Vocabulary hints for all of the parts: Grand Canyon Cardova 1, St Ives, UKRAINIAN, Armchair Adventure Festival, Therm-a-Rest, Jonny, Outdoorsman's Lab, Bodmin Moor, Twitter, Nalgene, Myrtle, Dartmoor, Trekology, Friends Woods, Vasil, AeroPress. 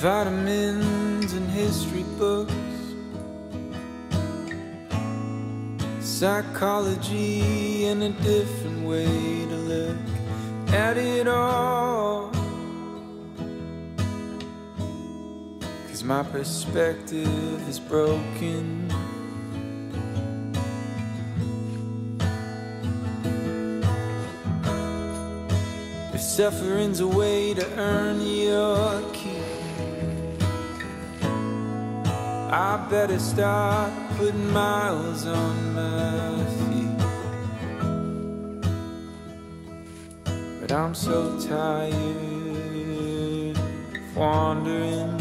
vitamins and history books, psychology and a different way to look at it all, 'cause my perspective is broken. If suffering's a way to earn your keep, I better start putting miles on my feet. But I'm so tired of wandering.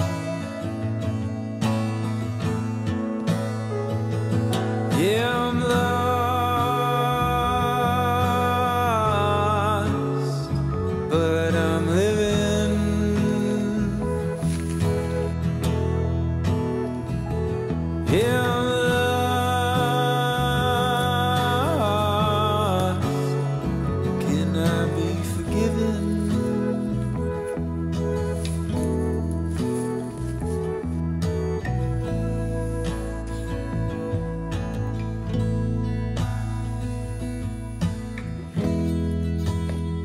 Yeah, I'm lost, but I'm living. Yeah, I'm lost. Can I be forgiven?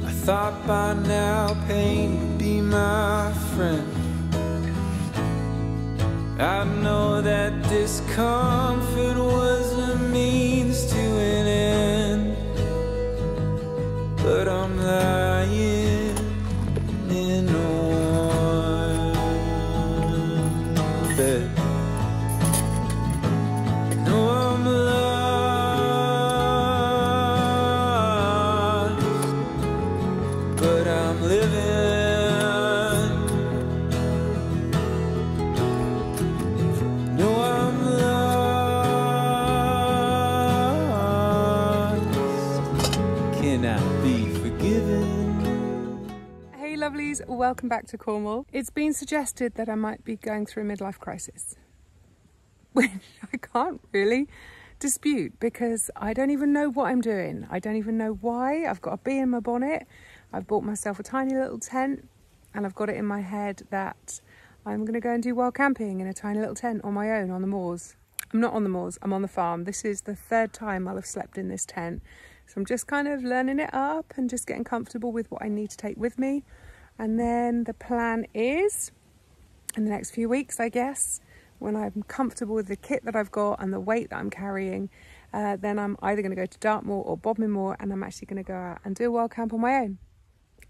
I thought by now pain would be my friend. I know that discomfort was a means to an end, but I'm lying in one bed. No, I'm lost, but I'm living. Lovelies, welcome back to Cornwall. It's been suggested that I might be going through a midlife crisis, which I can't really dispute because I don't even know what I'm doing. I don't even know why. I've got a bee in my bonnet. I've bought myself a tiny little tent and I've got it in my head that I'm going to go and do wild camping in a tiny little tent on my own on the moors. I'm not on the moors, I'm on the farm. This is the third time I'll have slept in this tent. So I'm just kind of learning it up and just getting comfortable with what I need to take with me. And then the plan is, in the next few weeks, I guess, when I'm comfortable with the kit that I've got and the weight that I'm carrying, then I'm either going to go to Dartmoor or Bodmin Moor, and I'm actually going to go out and do a wild camp on my own.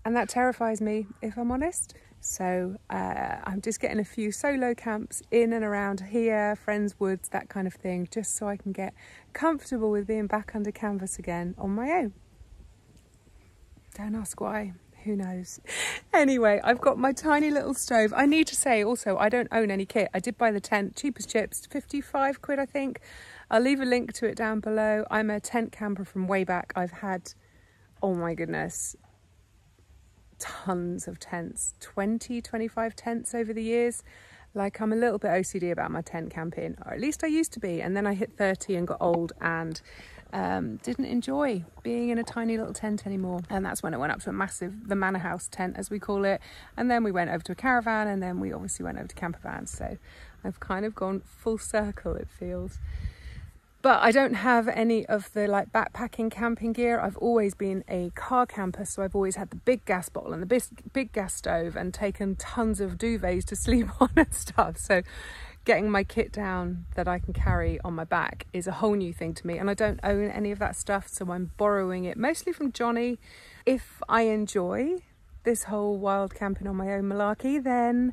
And that terrifies me, if I'm honest. So I'm just getting a few solo camps in and around here, Friends Woods, that kind of thing, just so I can get comfortable with being back under canvas again on my own. Don't ask why. Who knows? Anyway, I've got my tiny little stove. I need to say also, I don't own any kit. I did buy the tent, cheap as chips, 55 quid, I think. I'll leave a link to it down below. I'm a tent camper from way back. I've had, oh my goodness, tons of tents, 20, 25 tents over the years. Like, I'm a little bit OCD about my tent camping, or at least I used to be. And then I hit 30 and got old and didn't enjoy being in a tiny little tent anymore. And that's when I went up to a massive, the manor house tent as we call it. And then we went over to a caravan and then we obviously went over to camper vans. So I've kind of gone full circle, it feels. But I don't have any of the like backpacking camping gear. I've always been a car camper, so I've always had the big gas bottle and the big gas stove and taken tons of duvets to sleep on and stuff. So getting my kit down that I can carry on my back is a whole new thing to me, and I don't own any of that stuff, so I'm borrowing it mostly from Johnny. If I enjoy this whole wild camping on my own malarkey, then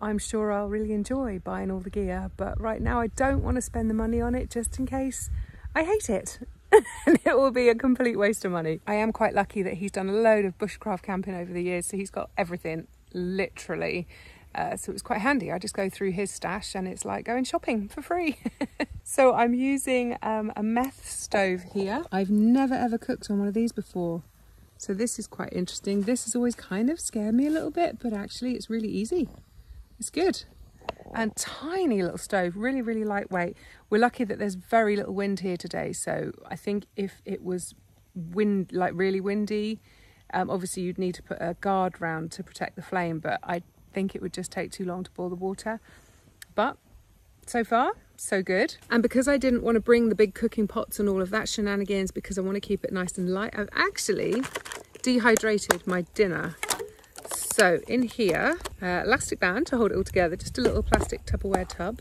I'm sure I'll really enjoy buying all the gear, but right now I don't want to spend the money on it just in case I hate it and it will be a complete waste of money. I am quite lucky that he's done a load of bushcraft camping over the years, so he's got everything, literally. So it's quite handy. I just go through his stash and it's like going shopping for free. So I'm using a meth stove here. I've never ever cooked on one of these before, so this is quite interesting. This has always kind of scared me a little bit, but actually it's really easy. It's good. And tiny little stove, really, really lightweight. We're lucky that there's very little wind here today. So I think if it was wind, like really windy, obviously you'd need to put a guard round to protect the flame, but I think it would just take too long to boil the water. But so far, so good. And because I didn't want to bring the big cooking pots and all of that shenanigans, because I want to keep it nice and light, I've actually dehydrated my dinner. So in here, elastic band to hold it all together, just a little plastic Tupperware tub.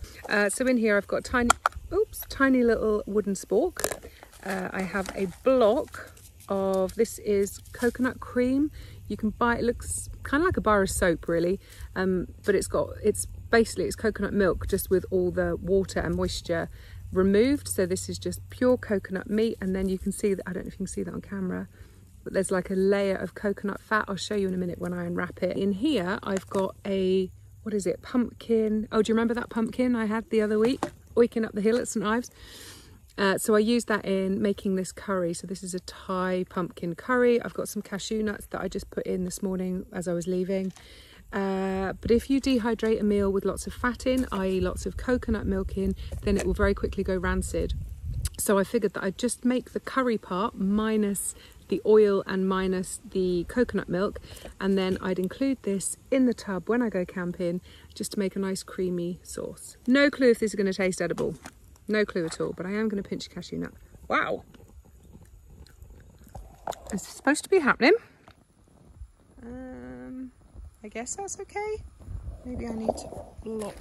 So in here I've got tiny little wooden spork. I have a block of, this is coconut cream. You can buy, it looks kind of like a bar of soap really, but it's basically coconut milk just with all the water and moisture removed. So this is just pure coconut meat, and then you can see that, I don't know if you can see that on camera, but there's like a layer of coconut fat. I'll show you in a minute when I unwrap it. In here, I've got a, what is it? Pumpkin. Oh, do you remember that pumpkin I had the other week? Oiking up the hill at St Ives. So I used that in making this curry. So this is a Thai pumpkin curry. I've got some cashew nuts that I just put in this morning as I was leaving. But if you dehydrate a meal with lots of fat in, i.e. lots of coconut milk in, then it will very quickly go rancid. So I figured that I'd just make the curry part minus the oil and minus the coconut milk, and then I'd include this in the tub when I go camping just to make a nice creamy sauce. No clue if this is going to taste edible, no clue at all, but I am going to pinch a cashew nut. Wow, this is supposed to be happening. I guess that's okay. Maybe I need to block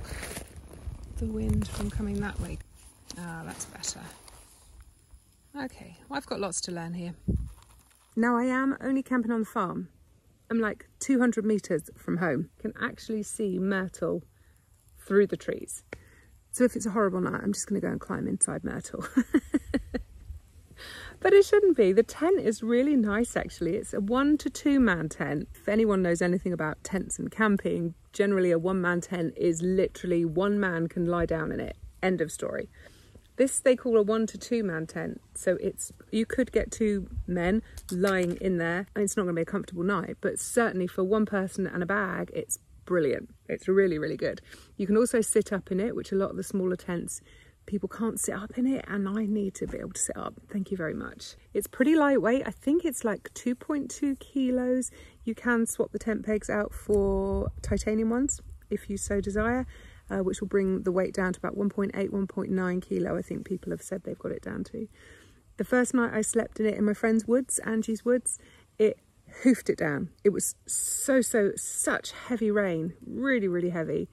the wind from coming that way. Ah, that's better. Okay, well, I've got lots to learn here. Now I am only camping on the farm. I'm like 200 metres from home. I can actually see Myrtle through the trees. So if it's a horrible night, I'm just going to go and climb inside Myrtle. But it shouldn't be. The tent is really nice actually. It's a 1 to 2 man tent. If anyone knows anything about tents and camping, generally a 1 man tent is literally 1 man can lie down in it. End of story. This they call a 1 to 2 man tent, so it's, you could get 2 men lying in there. I mean, it's not going to be a comfortable night, but certainly for 1 person and a bag, it's brilliant. It's really, really good. You can also sit up in it, which a lot of the smaller tents, people can't sit up in it, and I need to be able to sit up. Thank you very much. It's pretty lightweight. I think it's like 2.2 kilos. You can swap the tent pegs out for titanium ones if you so desire. Which will bring the weight down to about 1.8, 1.9 kilo, I think people have said they've got it down to. The first night I slept in it in my friend's woods, Angie's woods, it hoofed it down. It was such heavy rain, really, really heavy.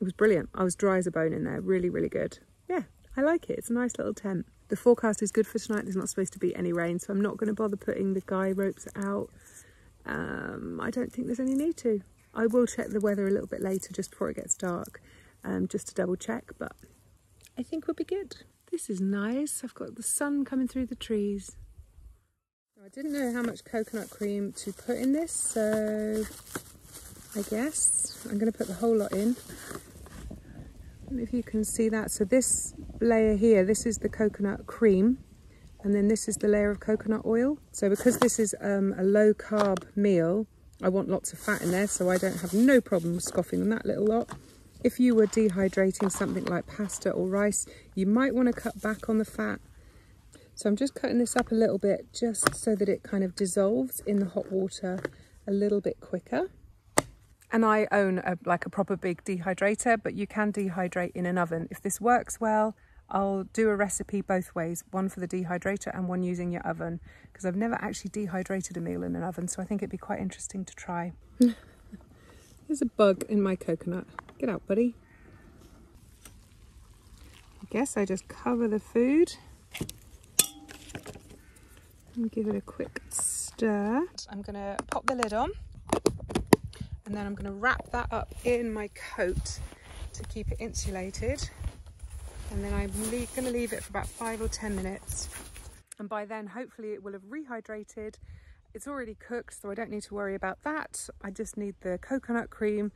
It was brilliant. I was dry as a bone in there, really, really good. Yeah, I like it. It's a nice little tent. The forecast is good for tonight. There's not supposed to be any rain, so I'm not going to bother putting the guy ropes out. I don't think there's any need to. I will check the weather a little bit later just before it gets dark. Just to double check, but I think we'll be good. This is nice. I've got the sun coming through the trees. I didn't know how much coconut cream to put in this, so I guess I'm going to put the whole lot in. I don't know if you can see that. So this layer here, this is the coconut cream, and then this is the layer of coconut oil. So because this is a low carb meal, I want lots of fat in there, so I don't have no problem scoffing on that little lot. If you were dehydrating something like pasta or rice, you might want to cut back on the fat. So I'm just cutting this up a little bit just so that it kind of dissolves in the hot water a little bit quicker. And I own like a proper big dehydrator, but you can dehydrate in an oven. If this works well, I'll do a recipe both ways, one for the dehydrator and one using your oven, because I've never actually dehydrated a meal in an oven, so I think it'd be quite interesting to try. There's a bug in my coconut. Get out, buddy. I guess I just cover the food and give it a quick stir. I'm going to pop the lid on, and then I'm going to wrap that up in my coat to keep it insulated. And then I'm going to leave it for about 5 or 10 minutes. And by then, hopefully it will have rehydrated. It's already cooked, so I don't need to worry about that. I just need the coconut cream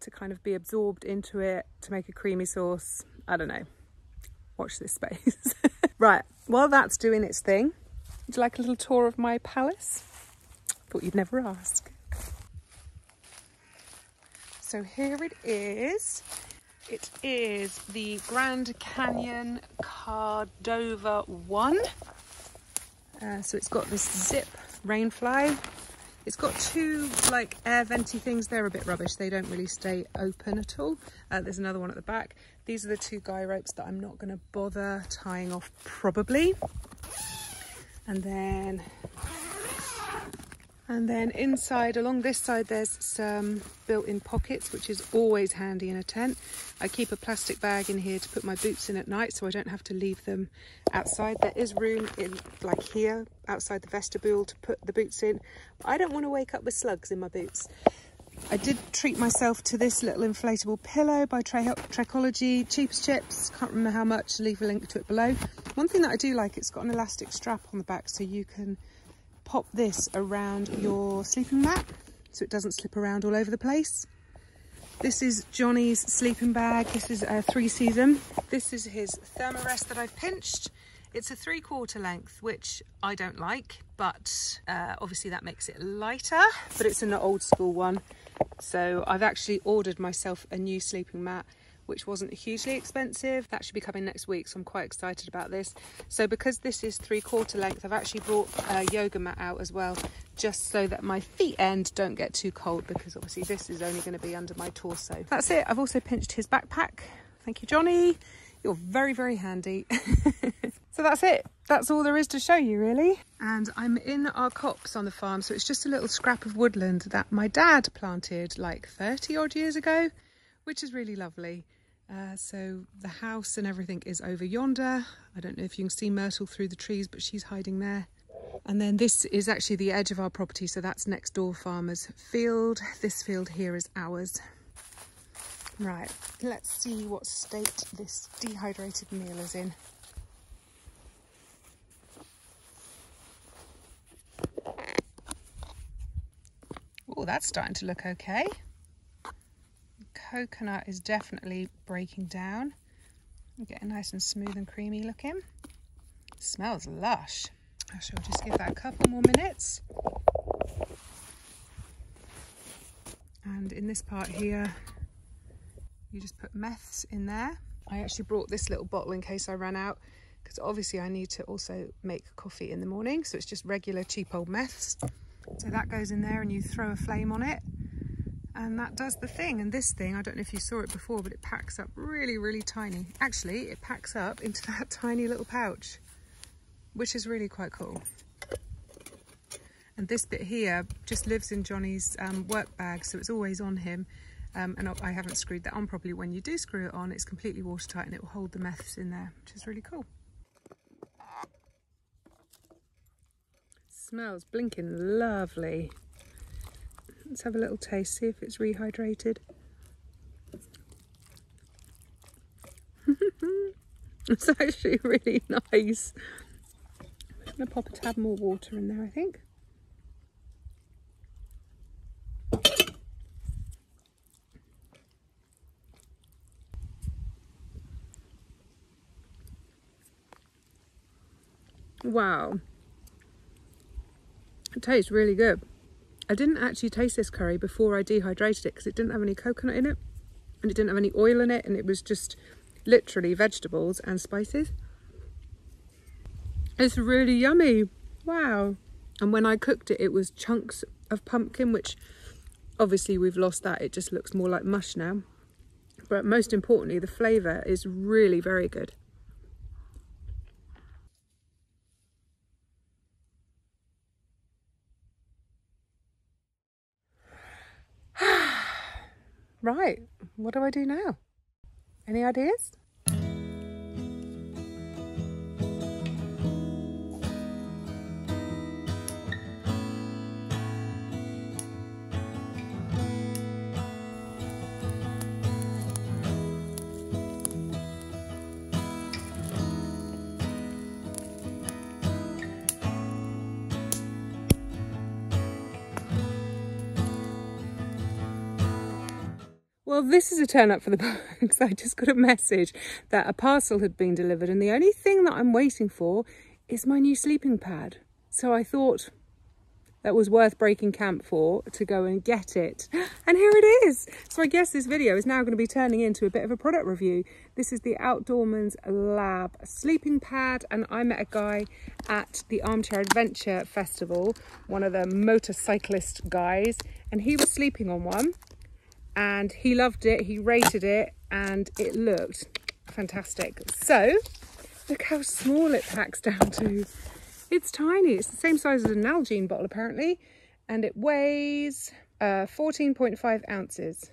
to kind of be absorbed into it to make a creamy sauce. I don't know. Watch this space. Right, while that's doing its thing, would you like a little tour of my palace? Thought you'd never ask. So here it is. It is the Grand Canyon Cardova 1. So it's got this zip rainfly. It's got two like air venty things. They're a bit rubbish. They don't really stay open at all. There's another one at the back. These are the two guy ropes that I'm not going to bother tying off probably. And then inside along this side, there's some built-in pockets, which is always handy in a tent. I keep a plastic bag in here to put my boots in at night so I don't have to leave them outside. There is room in like here outside the vestibule to put the boots in. I don't want to wake up with slugs in my boots. I did treat myself to this little inflatable pillow by Trekology, cheap as chips, can't remember how much, leave a link to it below. One thing that I do like, it's got an elastic strap on the back so you can pop this around your sleeping mat so it doesn't slip around all over the place. This is Johnny's sleeping bag. This is a 3-season. This is his Therm-a-Rest that I've pinched. It's a 3/4 length, which I don't like, but obviously that makes it lighter, but it's an old school one. So I've actually ordered myself a new sleeping mat, which wasn't hugely expensive. That should be coming next week, so I'm quite excited about this. So because this is 3/4 length, I've actually brought a yoga mat out as well, just so that my feet end don't get too cold, because obviously this is only gonna be under my torso. That's it, I've also pinched his backpack. Thank you, Johnny. You're very, very handy. So that's it. That's all there is to show you, really. And I'm in our copse on the farm, so it's just a little scrap of woodland that my dad planted like 30 odd years ago, which is really lovely. So the house and everything is over yonder. I don't know if you can see Myrtle through the trees, but she's hiding there. And then this is actually the edge of our property, so that's next door farmer's field. This field here is ours. Right, let's see what state this dehydrated meal is in. Oh, that's starting to look okay. Coconut is definitely breaking down. Getting nice and smooth and creamy looking. Smells lush. I shall just give that a couple more minutes. And in this part here, you just put meths in there. I actually brought this little bottle in case I ran out, because obviously I need to also make coffee in the morning. So it's just regular cheap old meths. So that goes in there and you throw a flame on it and that does the thing. And this thing, I don't know if you saw it before, but it packs up really, really tiny. Actually, it packs up into that tiny little pouch, which is really quite cool. And this bit here just lives in Johnny's work bag, so it's always on him. And I haven't screwed that on properly. When you do screw it on, it's completely watertight and it will hold the meths in there, which is really cool. Smells blinking lovely. Let's have a little taste, see if it's rehydrated. It's actually really nice. I'm gonna pop a tad more water in there, I think. Wow. It tastes really good. I didn't actually taste this curry before I dehydrated it because it didn't have any coconut in it and it didn't have any oil in it, and it was just literally vegetables and spices. It's really yummy. Wow. And when I cooked it, it was chunks of pumpkin, which obviously we've lost that. It just looks more like mush now. But most importantly, the flavour is really very good. Right, what do I do now? Any ideas? Well, this is a turn up for the bugs. I just got a message that a parcel had been delivered and the only thing that I'm waiting for is my new sleeping pad. So I thought, that was worth breaking camp for to go and get it. And here it is. So I guess this video is now going to be turning into a bit of a product review. This is the Outdoorsman's Lab sleeping pad, and I met a guy at the Armchair Adventure Festival, one of the motorcyclist guys, and he was sleeping on one and he loved it, he rated it, and it looked fantastic. So look how small it packs down to. It's tiny. It's the same size as a Nalgene bottle apparently, and it weighs 14.5 ounces.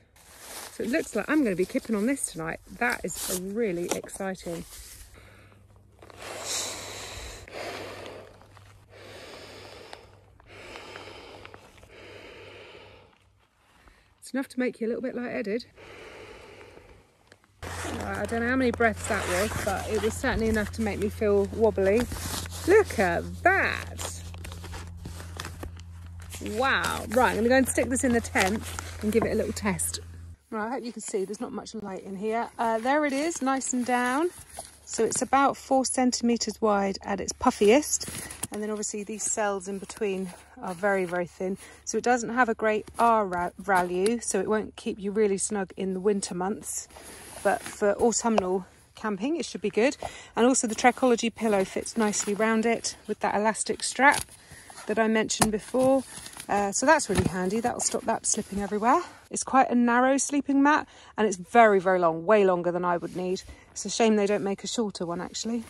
So it looks like I'm going to be kipping on this tonight. That is really exciting. It's enough to make you a little bit lightheaded. I don't know how many breaths that was, but it was certainly enough to make me feel wobbly. Look at that. Wow. Right, I'm going to go and stick this in the tent and give it a little test. Right, I hope you can see there's not much light in here. There it is, nice and down. So it's about 4 centimetres wide at its puffiest. And then obviously these cells in between are very, very thin. So it doesn't have a great R value, so it won't keep you really snug in the winter months. But for autumnal camping it should be good. And also the Trekology pillow fits nicely round it with that elastic strap that I mentioned before, so that's really handy. That'll stop that slipping everywhere. It's quite a narrow sleeping mat and it's very, very long, way longer than I would need. It's a shame they don't make a shorter one actually,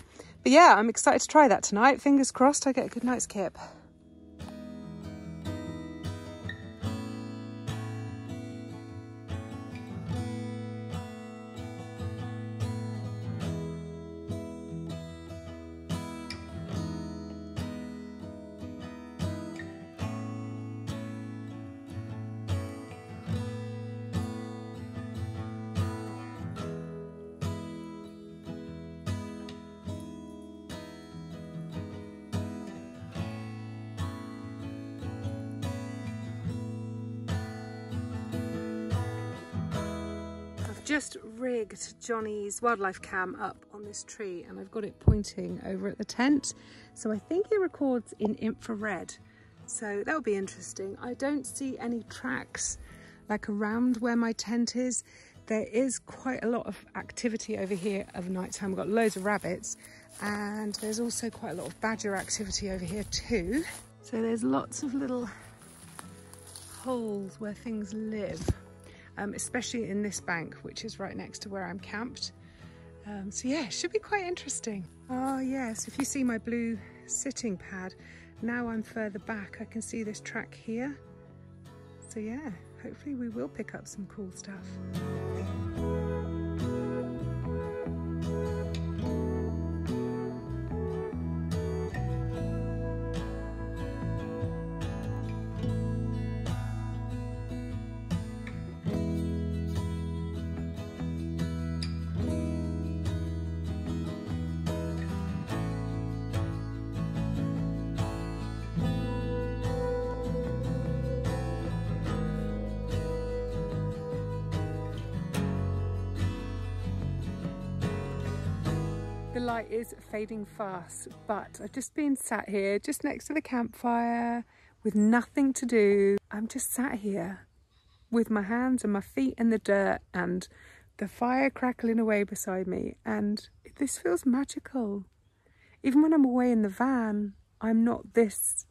but yeah, I'm excited to try that tonight. Fingers crossed I get a good night's kip. Just rigged Johnny's wildlife cam up on this tree and I've got it pointing over at the tent, so I think it records in infrared, so that'll be interesting. I don't see any tracks like around where my tent is. There is quite a lot of activity over here of nighttime. We've got loads of rabbits and there's also quite a lot of badger activity over here too, so there's lots of little holes where things live. Especially in this bank, which is right next to where I'm camped. So yeah, it should be quite interesting. Oh yes, if you see my blue sitting pad, now I'm further back, I can see this track here. So yeah, hopefully we will pick up some cool stuff. The light is fading fast, but I've just been sat here just next to the campfire with nothing to do. I'm just sat here with my hands and my feet in the dirt and the fire crackling away beside me, and this feels magical. Even when I'm away in the van, I'm not this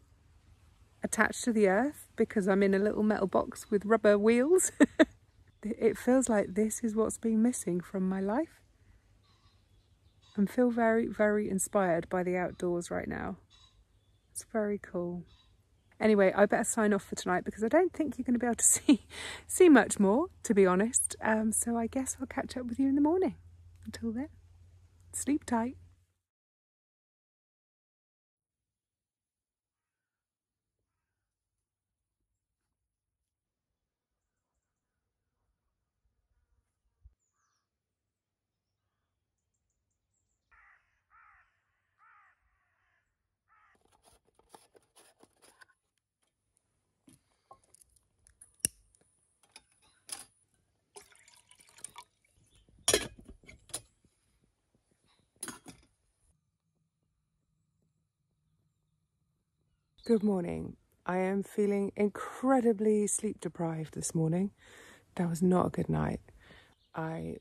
attached to the earth because I'm in a little metal box with rubber wheels. It feels like this is what's been missing from my life. I feel very, very inspired by the outdoors right now. It's very cool. Anyway, I better sign off for tonight because I don't think you're going to be able to see much more, to be honest. So I guess I'll catch up with you in the morning. Until then, sleep tight. Good morning. I am feeling incredibly sleep deprived this morning. That was not a good night. I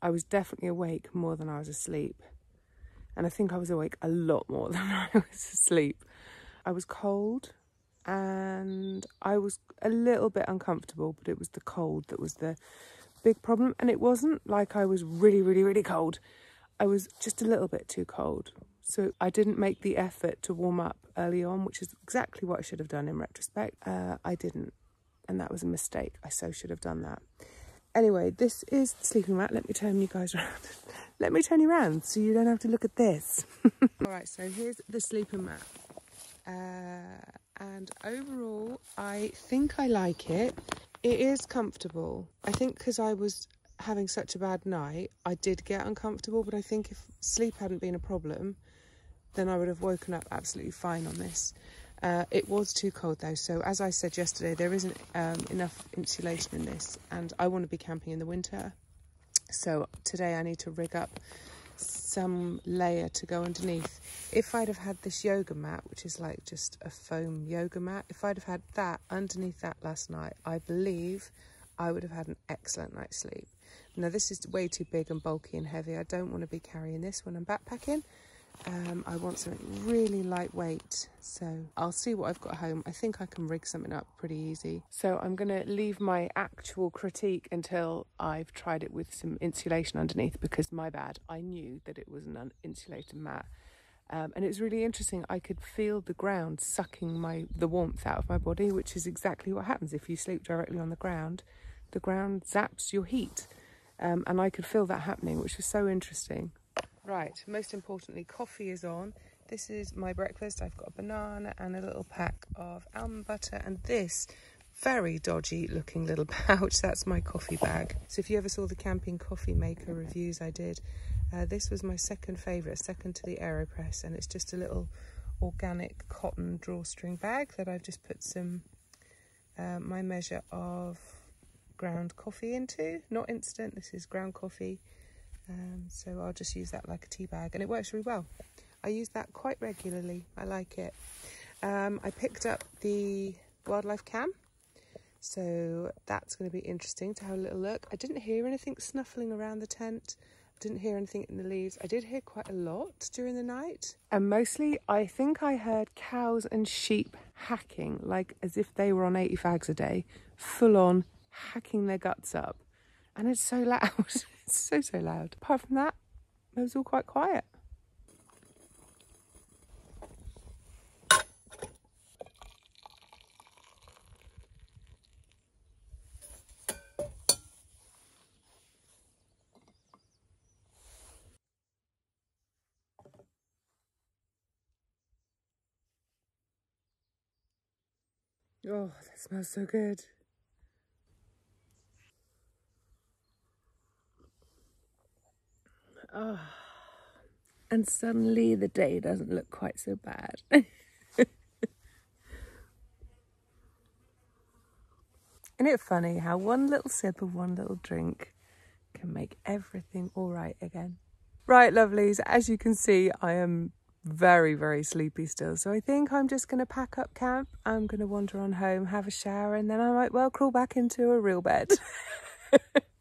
was definitely awake more than I was asleep. And I think I was awake a lot more than I was asleep. I was cold and I was a little bit uncomfortable, but it was the cold that was the big problem. And it wasn't like I was really, really, really cold. I was just a little bit too cold. So I didn't make the effort to warm up early on, which is exactly what I should have done in retrospect. I didn't, and that was a mistake. I so should have done that. Anyway, this is the sleeping mat. Let me turn you guys around. Let me turn you around so you don't have to look at this. All right, so here's the sleeping mat. And overall, I think I like it. It is comfortable. I think because I was having such a bad night, I did get uncomfortable, but I think if sleep hadn't been a problem, then I would have woken up absolutely fine on this. It was too cold though, so as I said yesterday, there isn't enough insulation in this, and I want to be camping in the winter. So today I need to rig up some layer to go underneath. If I'd have had this yoga mat, which is like just a foam yoga mat, if I'd have had that underneath that last night, I believe I would have had an excellent night's sleep. Now this is way too big and bulky and heavy. I don't want to be carrying this when I'm backpacking. I want something really lightweight, so I'll see what I've got home. I think I can rig something up pretty easy. So I'm going to leave my actual critique until I've tried it with some insulation underneath, because my bad, I knew that it was an insulated mat. And it's really interesting, I could feel the ground sucking the warmth out of my body, which is exactly what happens if you sleep directly on the ground. The ground zaps your heat, and I could feel that happening, which was so interesting. Right, most importantly, coffee is on. This is my breakfast. I've got a banana and a little pack of almond butter, and this very dodgy looking little pouch, that's my coffee bag. So if you ever saw the camping coffee maker reviews I did, this was my second favourite, second to the AeroPress, and it's just a little organic cotton drawstring bag that I've just put some my measure of ground coffee into. Not instant, this is ground coffee. So I'll just use that like a tea bag, and it works really well. I use that quite regularly, I like it. I picked up the wildlife cam, so that's going to be interesting to have a little look. I didn't hear anything snuffling around the tent, I didn't hear anything in the leaves. I did hear quite a lot during the night, and mostly I think I heard cows and sheep hacking, like as if they were on 80 fags a day, full on hacking their guts up. And it's so loud, it's so, so loud. Apart from that, it was all quite quiet. Oh, that smells so good. Oh, and suddenly the day doesn't look quite so bad. Isn't it funny how one little sip of one little drink can make everything all right again? Right, lovelies, as you can see, I am very, very sleepy still. So I think I'm just going to pack up camp. I'm going to wander on home, have a shower, and then I might well crawl back into a real bed.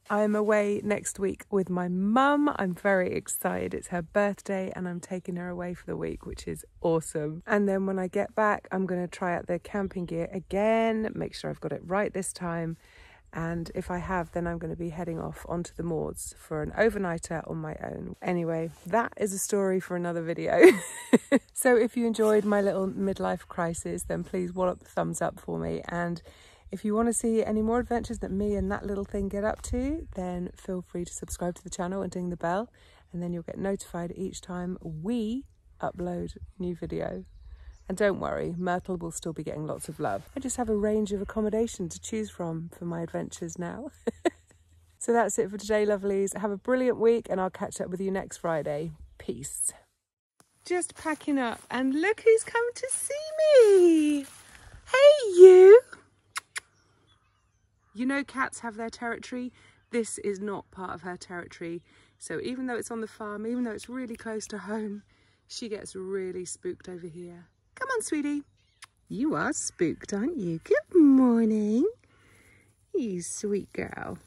I'm away next week with my mum. I'm very excited. It's her birthday and I'm taking her away for the week, which is awesome. And then when I get back, I'm going to try out the camping gear again, make sure I've got it right this time. And if I have, then I'm going to be heading off onto the moors for an overnighter on my own. Anyway, that is a story for another video. So if you enjoyed my little midlife crisis, then please wallop the thumbs up for me. And if you want to see any more adventures that me and that little thing get up to, then feel free to subscribe to the channel and ding the bell, and then you'll get notified each time we upload new video. And don't worry, Myrtle will still be getting lots of love. I just have a range of accommodation to choose from for my adventures now. So that's it for today, lovelies. Have a brilliant week and I'll catch up with you next Friday. Peace. Just packing up and look who's come to see me. Hey, you. You know cats have their territory. This is not part of her territory. So even though it's on the farm, even though it's really close to home, she gets really spooked over here. Come on, sweetie. You are spooked, aren't you? Good morning, you sweet girl.